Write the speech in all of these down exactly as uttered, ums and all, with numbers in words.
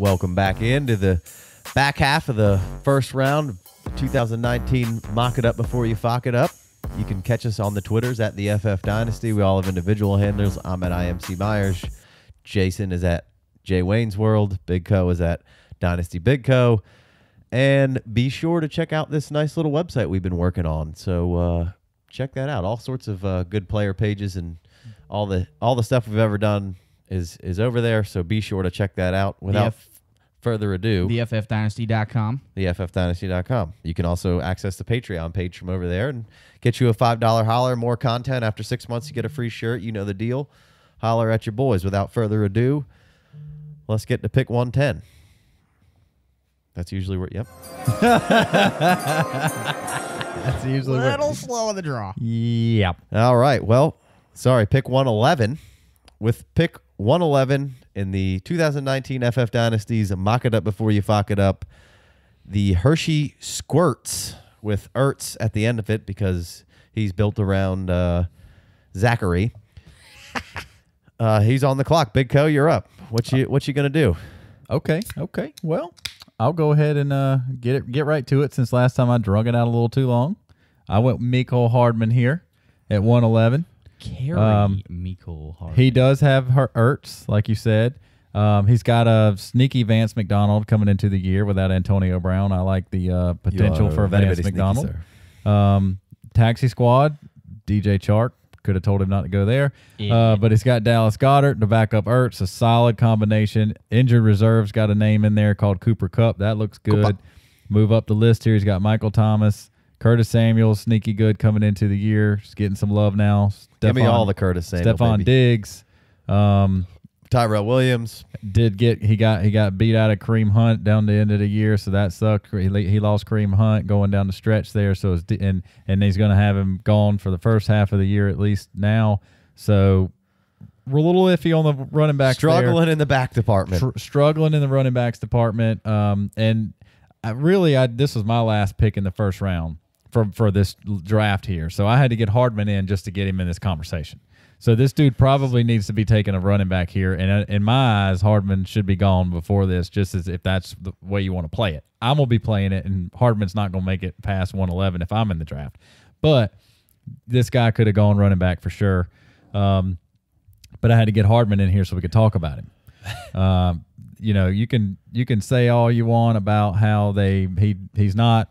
Welcome back into the back half of the first round of the two thousand nineteen Mock It Up Before You Fock It Up. You can catch us on the Twitters at the F F Dynasty. We all have individual handles. I'm at I M C Myers. Jason is at J Wayne's World. Big Co is at Dynasty Big Co. And be sure to check out this nice little website we've been working on. So uh, check that out. All sorts of uh, good player pages and all the all the stuff we've ever done is is over there. So be sure to check that out. Without further ado, the F F dynasty dot com. The F F dynasty dot com. You can also access the Patreon page from over there and get you a five dollar holler. More content. After six months, you get a free shirt. You know the deal. Holler at your boys. Without further ado, let's get to pick one ten. That's usually where, yep. That's usually where. A little slow on the draw. Yep. All right. Well, sorry, pick one eleven. With pick one eleven in the two thousand nineteen F F Dynasties Mock It Up Before You Fock It Up, the Hershey Squirts with Ertz at the end of it because he's built around uh, Zachary. uh, he's on the clock. Big Co, you're up. What you, what you going to do? Okay. Okay. Well, I'll go ahead and uh, get it, get right to it since last time I drug it out a little too long. I went Mecole Hardman here at one eleven. Carry um, Mecole Hardman. He does have her Ertz, like you said. Um, he's got a sneaky Vance McDonald coming into the year without Antonio Brown. I like the uh, potential for Vance McDonald. Sneaky, um, taxi squad, D J Chark. Could have told him not to go there. Yeah. Uh, but it's got Dallas Goddard to back up Ertz, a solid combination. Injured reserve's got a name in there called Cooper Cup. That looks good. Cooper. Move up the list here. He's got Michael Thomas, Curtis Samuel, sneaky good coming into the year. Just getting some love now. Stephon, Give me all the Curtis Samuel. Stephon baby. Diggs. Um, Tyrell Williams. Did get he got he got beat out of Kareem Hunt down the end of the year, so that sucked. He, he lost Kareem Hunt going down the stretch there, so it's, and and he's going to have him gone for the first half of the year at least now. So we're a little iffy on the running backs. Struggling there. in the back department. Tr struggling in the running backs department. Um, and I really, I this was my last pick in the first round for for this draft here, so I had to get Hardman in just to get him in this conversation. So this dude probably needs to be taking a running back here, and in my eyes, Hardman should be gone before this, just as if that's the way you want to play it. I'm gonna be playing it, and Hardman's not gonna make it past one eleven if I'm in the draft. But this guy could have gone running back for sure. Um, but I had to get Hardman in here so we could talk about him. um, you know, you can you can say all you want about how they he he's not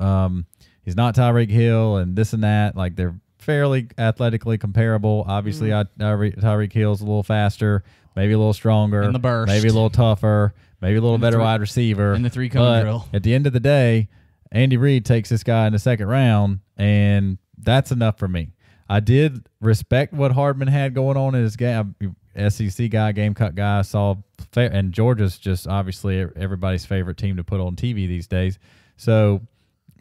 um, he's not Tyreek Hill and this and that, like they're fairly athletically comparable. Obviously, mm. I, I, Tyreek Hill's a little faster, maybe a little stronger, in the burst. Maybe a little tougher, maybe a little better wide receiver. In the three-cone drill. At the end of the day, Andy Reid takes this guy in the second round, and that's enough for me. I did respect what Hardman had going on in his game. S E C guy, Gamecock guy, I saw, and Georgia's just obviously everybody's favorite team to put on T V these days. So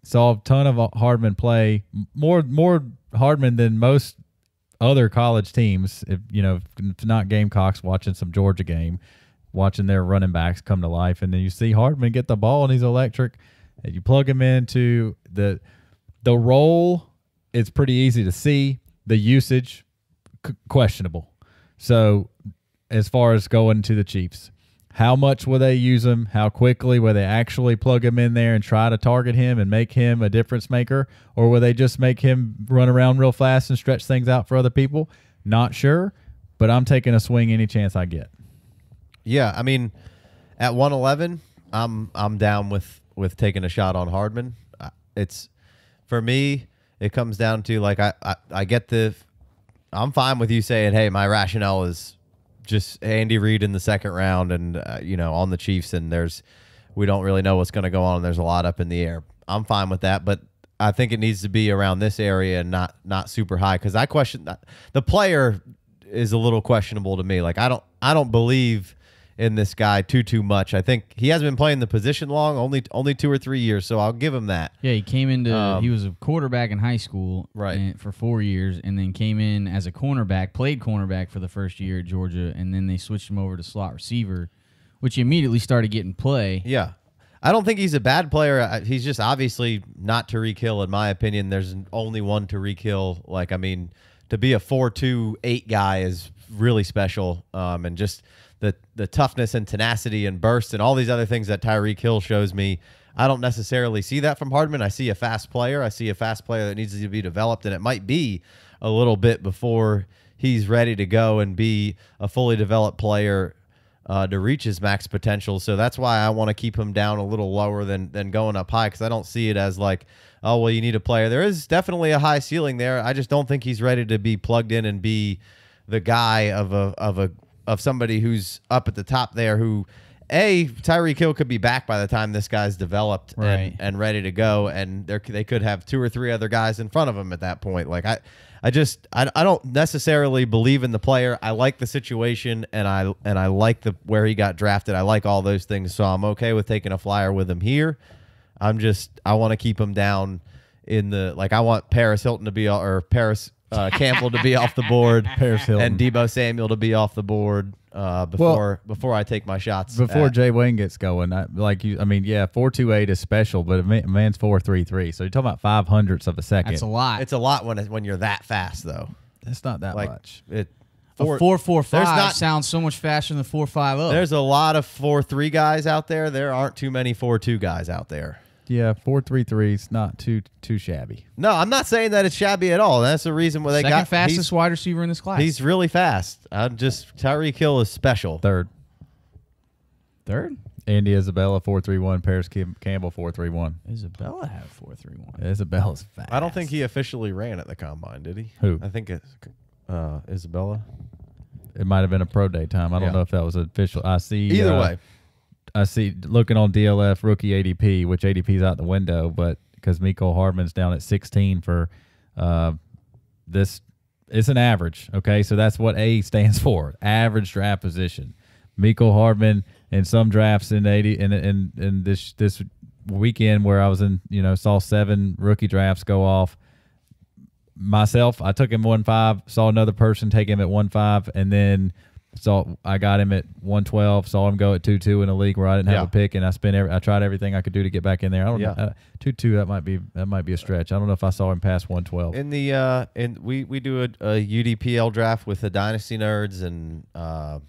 saw a ton of Hardman play, more more. Hardman than most other college teams, if you know, if not Gamecocks, watching some Georgia game, watching their running backs come to life, and then you see Hardman get the ball and he's electric, and you plug him into the the role. It's pretty easy to see the usage questionable. So as far as going to the Chiefs, how much will they use him? How quickly will they actually plug him in there and try to target him and make him a difference maker? Or will they just make him run around real fast and stretch things out for other people? Not sure, but I'm taking a swing any chance I get. Yeah, I mean, at one eleven, I'm I'm down with, with taking a shot on Hardman. It's, for me, it comes down to, like, I, I, I get the – I'm fine with you saying, hey, my rationale is – just Andy Reid in the second round and, uh, you know, on the Chiefs, and there's, we don't really know what's going to go on. And there's a lot up in the air. I'm fine with that, but I think it needs to be around this area and not, not super high. Cause I question that the player is a little questionable to me. Like I don't, I don't believe in this guy too, too much. I think he hasn't been playing the position long, only, only two or three years. So I'll give him that. Yeah. He came into, um, he was a quarterback in high school, right, and, for four years and then came in as a cornerback, played cornerback for the first year at Georgia. And then they switched him over to slot receiver, which he immediately started getting play. Yeah. I don't think he's a bad player. He's just obviously not Tyreek Hill. In my opinion, there's only one Tyreek Hill. Like, I mean, to be a four two eight guy is really special. Um, and just, the the toughness and tenacity and burst and all these other things that Tyreek Hill shows me. I don't necessarily see that from Hardman. I see a fast player. I see a fast player that needs to be developed, and it might be a little bit before he's ready to go and be a fully developed player uh, to reach his max potential. So that's why I want to keep him down a little lower than, than going up high, because I don't see it as like, oh, well, you need a player. There is definitely a high ceiling there. I just don't think he's ready to be plugged in and be the guy of a of a of somebody who's up at the top there who, A, Tyreek Hill could be back by the time this guy's developed right. and, and ready to go, and they could have two or three other guys in front of him at that point. Like I, I just I, I don't necessarily believe in the player. I like the situation, and I and I like the where he got drafted. I like all those things, so I'm okay with taking a flyer with him here. I'm just I want to keep him down in the like I want Paris Hilton to be or Paris. Uh, Campbell to be off the board, Paris Hill, and Debo Samuel to be off the board uh, before well, before I take my shots. Before at, J Wayne gets going, I, like you, I mean, yeah, four two eight is special, but a man's four three three, so you're talking about five hundredths of a second. That's a lot. It's a lot when when you're that fast, though. That's not that like, much. It four, a four four five not, sounds so much faster than four five zero. There's a lot of four three guys out there. There aren't too many four two guys out there. Yeah, four three three's not too too shabby. No, I'm not saying that it's shabby at all. That's the reason why they Second got fastest wide receiver in this class. He's really fast. I'm just Tyreek Hill is special. Third, third. Andy Isabella four three one. Paris Cam Campbell four three one. Isabella had four three one. Isabella's fast. I don't think he officially ran at the combine, did he? Who? I think it's uh, Isabella. It might have been a pro day time. I don't yeah. know if that was official. I see. Either uh, way. I see, looking on D L F, rookie A D P, which A D P's out the window, but because Mecole Hardman's down at sixteen for uh, this, it's an average, okay? So that's what A stands for, average draft position. Mecole Hardman in some drafts in eighty, in in in this this weekend where I was in, you know, saw seven rookie drafts go off. Myself, I took him one five, saw another person take him at one five, and then. So I got him at one twelve, saw him go at two two in a league where I didn't have yeah. a pick, and I spent every, I tried everything I could do to get back in there. I don't yeah. know, two two that might be that might be a stretch. I don't know if I saw him past one twelve. In the uh and we we do a, a U D P L draft with the Dynasty Nerds and uh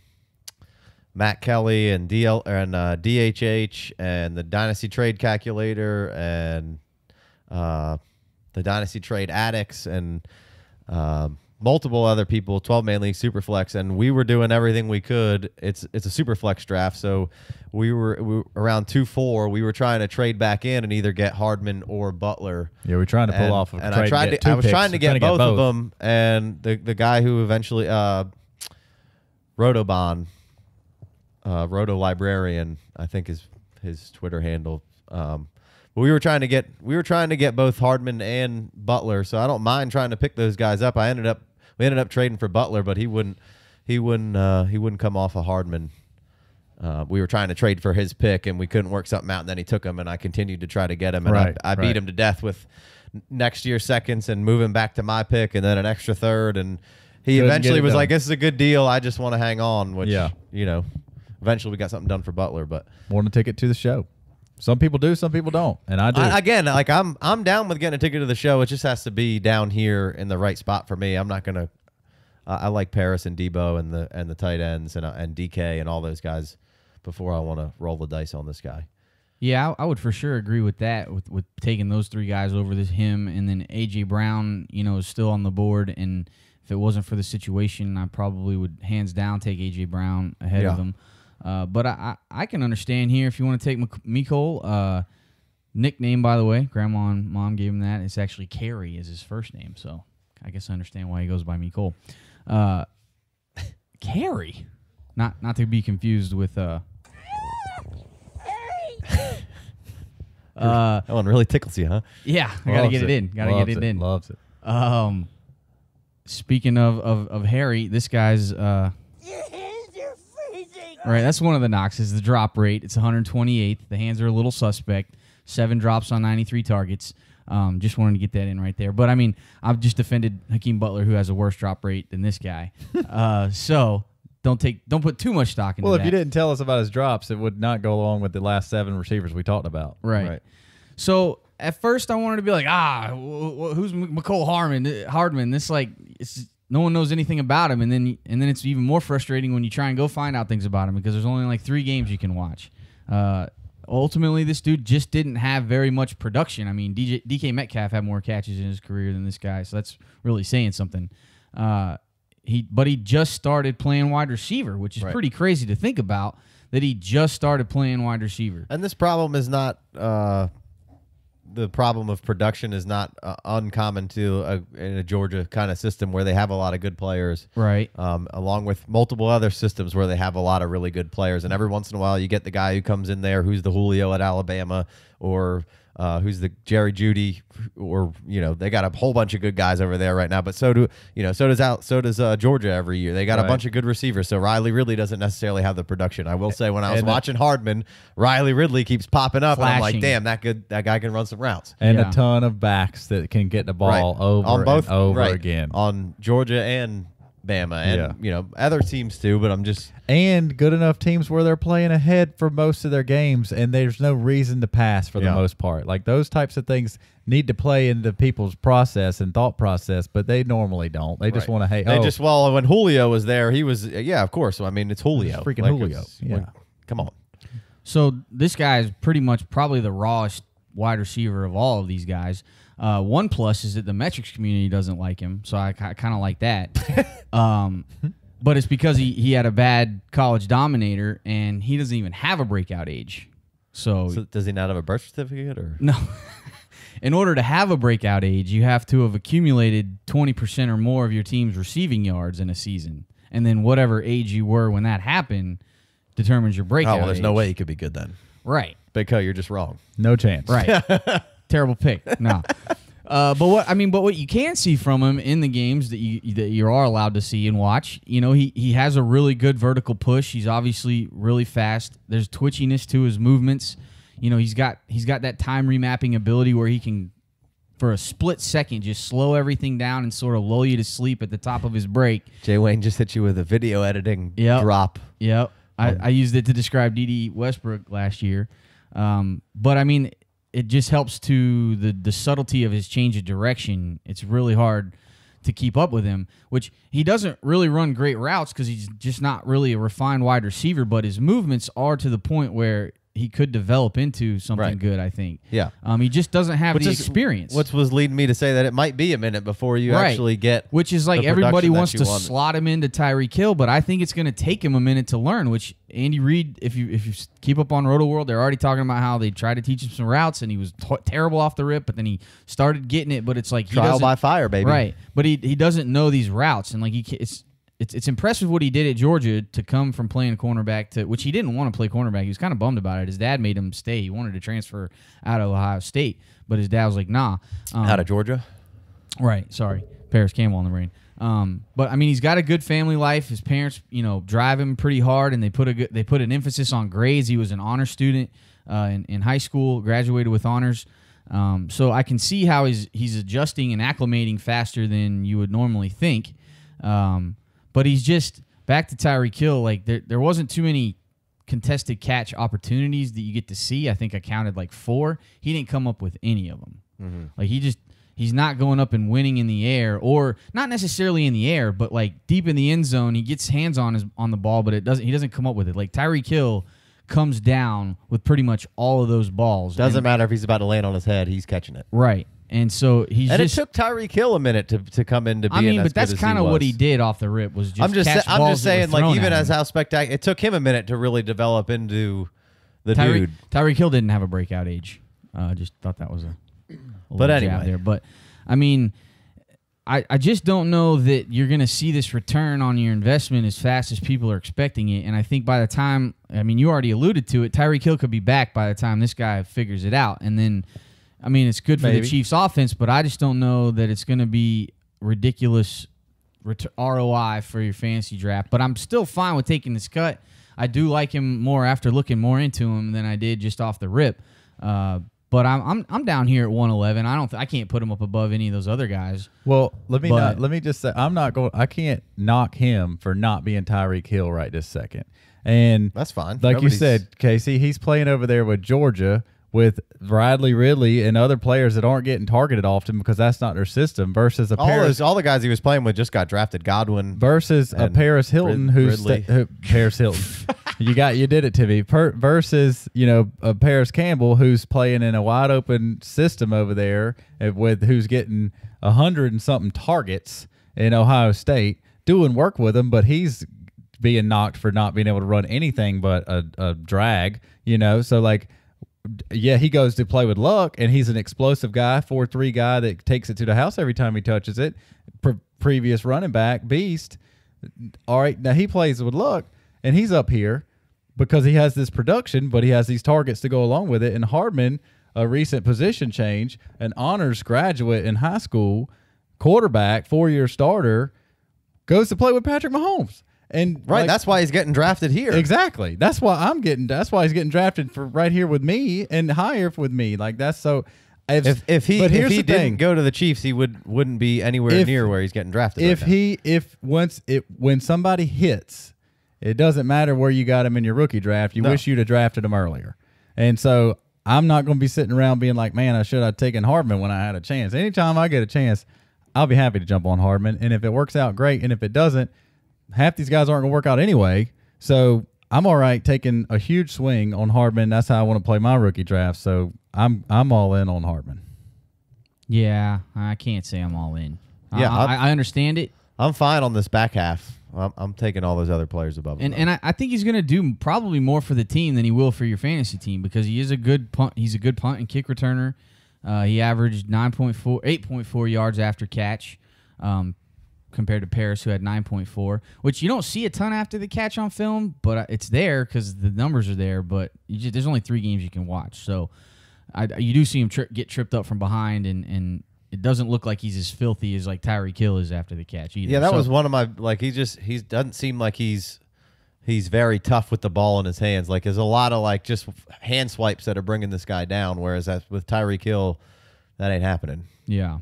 Matt Kelly and D L and uh, D H H and the Dynasty Trade Calculator and uh the Dynasty Trade Addicts and um multiple other people, twelve man league, super flex, and we were doing everything we could. It's it's a super flex draft, so we were, we were around two four. We were trying to trade back in and either get Hardman or Butler. Yeah, we we're trying to pull and, off. Of and trade I tried. To, two I was picks. trying to get, trying both, to get both, both of them, and the the guy who eventually, uh, Rotobon, uh, Roto Librarian, I think is his Twitter handle. Um, We were trying to get we were trying to get both Hardman and Butler, so I don't mind trying to pick those guys up. I ended up we ended up trading for Butler, but he wouldn't he wouldn't uh, he wouldn't come off of Hardman. Uh, we were trying to trade for his pick, and we couldn't work something out. And then he took him, and I continued to try to get him, and right, I, I right. beat him to death with next year's seconds and moving back to my pick, and then an extra third. And he Couldn't eventually was done. like, "This is a good deal. I just want to hang on." Which yeah. you know, eventually we got something done for Butler, but want to take it to the show. Some people do, some people don't, and I do. I, again, like I'm, I'm down with getting a ticket to the show. It just has to be down here in the right spot for me. I'm not gonna. Uh, I like Paris and Debo and the and the tight ends and uh, and D K and all those guys before I want to roll the dice on this guy. Yeah, I, I would for sure agree with that. With with taking those three guys over this him and then A J Brown, you know, is still on the board. And if it wasn't for the situation, I probably would hands down take A J Brown ahead yeah. of him. Uh, but I, I, I can understand here if you want to take Mecole, uh nickname, by the way. Grandma and Mom gave him that. It's actually Carey is his first name, so I guess I understand why he goes by Mecole. Uh, Carey, not not to be confused with... Uh, uh, that one really tickles you, huh? Yeah, I got to get it, it in. Got to get it, it in. Loves it. Um, speaking of, of, of Harry, this guy's... Uh, All right, that's one of the knocks is the drop rate. It's one hundred twenty-eighth. The hands are a little suspect. Seven drops on ninety-three targets. Um, just wanted to get that in right there. But, I mean, I've just defended Hakeem Butler, who has a worse drop rate than this guy. uh, so don't take, don't put too much stock into that. Well, if that. you didn't tell us about his drops, it would not go along with the last seven receivers we talked about. Right. right. So at first I wanted to be like, ah, who's Mecole Hardman? Hardman? This like it's no one knows anything about him, and then and then it's even more frustrating when you try and go find out things about him because there's only like three games you can watch. Uh, ultimately, this dude just didn't have very much production. I mean, D J, D K Metcalf had more catches in his career than this guy, so that's really saying something. Uh, he but he just started playing wide receiver, which is right. pretty crazy to think about that he just started playing wide receiver. And this problem is not uh, the problem of production is not uh, uncommon to a, in a Georgia kind of system where they have a lot of good players, right? Um, along with multiple other systems where they have a lot of really good players, and every once in a while you get the guy who comes in there who's the Julio at Alabama, or uh, who's the Jerry Judy, or you know they got a whole bunch of good guys over there right now. But so do you know so does out so does uh, Georgia every year. They got right. a bunch of good receivers. So Riley Ridley doesn't necessarily have the production. I will say when I was and watching Hardman, Riley Ridley keeps popping up, flashing. And I'm like, damn, that good that guy can run some routes. And yeah. a ton of backs that can get the ball right. over on both, and over right. again on Georgia and Bama and yeah. you know other teams too, but I'm just and good enough teams where they're playing ahead for most of their games and there's no reason to pass for yeah. the most part. Like those types of things need to play into people's process and thought process, but they normally don't. They right. just want to hey they oh. just well when Julio was there he was yeah of course. I mean it's Julio, it's freaking like Julio. It's, yeah, like, come on. So this guy is pretty much probably the rawest wide receiver of all of these guys. Uh, one plus is that the metrics community doesn't like him, so I, I kind of like that. um, but it's because he, he had a bad college dominator, and he doesn't even have a breakout age. So, so does he not have a birth certificate? Or no. In order to have a breakout age, you have to have accumulated twenty percent or more of your team's receiving yards in a season. And then whatever age you were when that happened determines your breakout age. Oh, well, there's age. no way he could be good then. Right. Because you're just wrong. No chance. Right. Terrible pick. No. Uh, but what I mean, but what you can see from him in the games that you that you are allowed to see and watch, you know, he he has a really good vertical push. He's obviously really fast. There's twitchiness to his movements. You know, he's got he's got that time remapping ability where he can, for a split second, just slow everything down and sort of lull you to sleep at the top of his break. J Wayne just hit you with a video editing yep. drop. Yep. I, I used it to describe D D Westbrook last year. Um, but I mean. It just helps to the, the subtlety of his change of direction. It's really hard to keep up with him, which he doesn't really run great routes because he's just not really a refined wide receiver, but his movements are to the point where he could develop into something right. good, I think. Yeah. Um, he just doesn't have which the is, experience. Which was leading me to say that it might be a minute before you right. actually get Which is like everybody wants to wanted. slot him into Tyreek Hill, but I think it's going to take him a minute to learn, which Andy Reid, if you if you keep up on RotoWorld, they're already talking about how they tried to teach him some routes, and he was t terrible off the rip, but then he started getting it, but it's like he Trial by fire, baby. Right. But he, he doesn't know these routes, and like he it's It's, it's impressive what he did at Georgia to come from playing cornerback to, which he didn't want to play cornerback. He was kind of bummed about it. His dad made him stay. He wanted to transfer out of Ohio State, but his dad was like, nah. Um, out of Georgia? Right, sorry. Paris Campbell on the brain. Um, but, I mean, he's got a good family life. His parents, you know, drive him pretty hard, and they put, a good, they put an emphasis on grades. He was an honor student uh, in, in high school, graduated with honors. Um, so I can see how he's, he's adjusting and acclimating faster than you would normally think. Um But he's just, back to Tyreek Hill, like there, there wasn't too many contested catch opportunities that you get to see. I think I counted like four. He didn't come up with any of them. Mm-hmm. Like he just, he's not going up and winning in the air, or not necessarily in the air, but like deep in the end zone, he gets hands on his, on the ball, but it doesn't. he doesn't come up with it. Like Tyreek Hill comes down with pretty much all of those balls. Doesn't and, matter if he's about to land on his head, he's catching it. Right. And so he's and just, it took Tyreek Hill a minute to to come into being. I mean, but that's kind of what he did off the rip was just. I'm just catch sa balls I'm just saying, like even as how spectacular it took him a minute to really develop into the Tyreek, dude. Tyreek Hill didn't have a breakout age. I uh, just thought that was a. a but anyway, there. But I mean, I I just don't know that you're going to see this return on your investment as fast as people are expecting it. And I think by the time, I mean, you already alluded to it, Tyreek Hill could be back by the time this guy figures it out, and then. I mean, it's good for Maybe. the Chiefs' offense, but I just don't know that it's going to be ridiculous R O I for your fantasy draft. But I'm still fine with taking this cut. I do like him more after looking more into him than I did just off the rip. Uh, but I'm, I'm I'm down here at one eleven. I don't th I can't put him up above any of those other guys. Well, let me not, let me just say I'm not going. I can't knock him for not being Tyreek Hill right this second. And that's fine. Like Nobody's... you said, Casey, he's playing over there with Georgia. with Riley Ridley and other players that aren't getting targeted often because that's not their system versus a all Paris, those, all the guys he was playing with just got drafted. Godwin versus a Paris Hilton who's who, Paris Hilton. you got you did it to me. Per, versus you know a Paris Campbell who's playing in a wide open system over there with who's getting a hundred and something targets in Ohio State doing work with him, but he's being knocked for not being able to run anything but a, a drag. You know, so like. Yeah, he goes to play with Luck, and he's an explosive guy, four three guy that takes it to the house every time he touches it. Pre previous running back, beast. All right, now he plays with Luck, and he's up here because he has this production, but he has these targets to go along with it. And Hardman, a recent position change, an honors graduate in high school, quarterback, four-year starter, goes to play with Patrick Mahomes. And right, like, that's why he's getting drafted here. Exactly. That's why I'm getting. That's why he's getting drafted for right here with me and higher with me. Like that's so. If if, if he, but here's if he the didn't thing. go to the Chiefs, he would wouldn't be anywhere if, near where he's getting drafted. If right he if once it when somebody hits, it doesn't matter where you got him in your rookie draft. You no. wish you'd have drafted him earlier. And so I'm not going to be sitting around being like, man, I should have taken Hardman when I had a chance. Anytime I get a chance, I'll be happy to jump on Hardman. And if it works out, great. And if it doesn't. Half these guys aren't going to work out anyway, so I'm all right taking a huge swing on Hardman. That's how I want to play my rookie draft, so I'm I'm all in on Hardman. Yeah, I can't say I'm all in. Yeah, I, I, I understand it. I'm fine on this back half. I'm, I'm taking all those other players above him. And, and I, I think he's going to do probably more for the team than he will for your fantasy team because he is a good punt. He's a good punt and kick returner. Uh, he averaged nine point four, eight point four yards after catch. Um compared to Paris, who had nine point four, which you don't see a ton after the catch on film, but it's there because the numbers are there, but you just, there's only three games you can watch. So I, you do see him tri get tripped up from behind, and, and it doesn't look like he's as filthy as like Tyreek Hill is after the catch either. Yeah, that so, was one of my, like, he just, he doesn't seem like he's, he's very tough with the ball in his hands. Like, there's a lot of, like, just hand swipes that are bringing this guy down, whereas that's, with Tyreek Hill, that ain't happening. Yeah.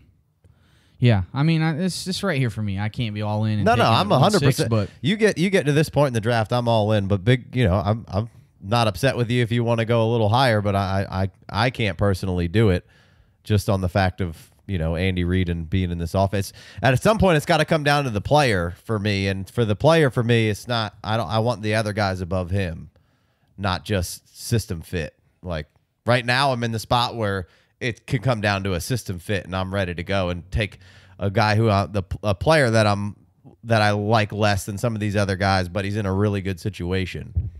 Yeah, I mean, I, it's just right here for me. I can't be all in. And no, no, I'm one hundred percent. But you get you get to this point in the draft, I'm all in. But big, you know, I'm I'm not upset with you if you want to go a little higher, but I I I can't personally do it, just on the fact of you know Andy Reid and being in this offense. At some point, it's got to come down to the player for me, and for the player for me, it's not. I don't. I want the other guys above him, not just system fit. Like right now, I'm in the spot where it could come down to a system fit, and I'm ready to go and take a guy who I, the a player that I'm that I like less than some of these other guys, but he's in a really good situation.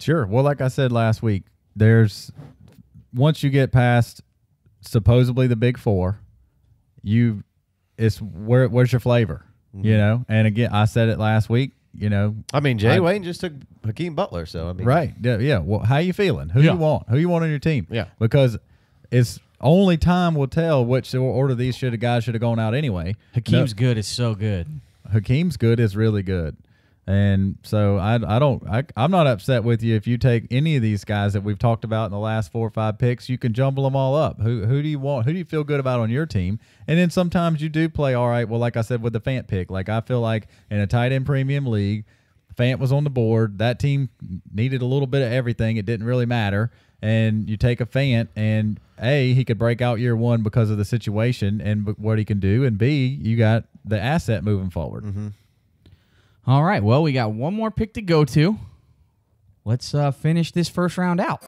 Sure. Well, like I said last week, there's once you get past supposedly the big four, you it's where where's your flavor, mm-hmm. you know? And again, I said it last week. You know, I mean, J Wayne just took Hakeem Butler, so I mean, right? Yeah. yeah. Well, how you feeling? Who yeah. you want? Who you want on your team? Yeah, because it's only time will tell which order these should have guys should have gone out anyway. Hakeem's no, good is so good. Hakeem's good is really good, and so I I don't I I'm not upset with you if you take any of these guys that we've talked about in the last four or five picks. You can jumble them all up. Who who do you want? Who do you feel good about on your team? And then sometimes you do play all right. Well, like I said with the Fant pick, like I feel like in a tight end premium league, Fant was on the board. That team needed a little bit of everything. It didn't really matter. And you take a Fant, and A, he could break out year one because of the situation and what he can do, and B, you got the asset moving forward. Mm-hmm. All right, well, we got one more pick to go to. Let's uh, finish this first round out.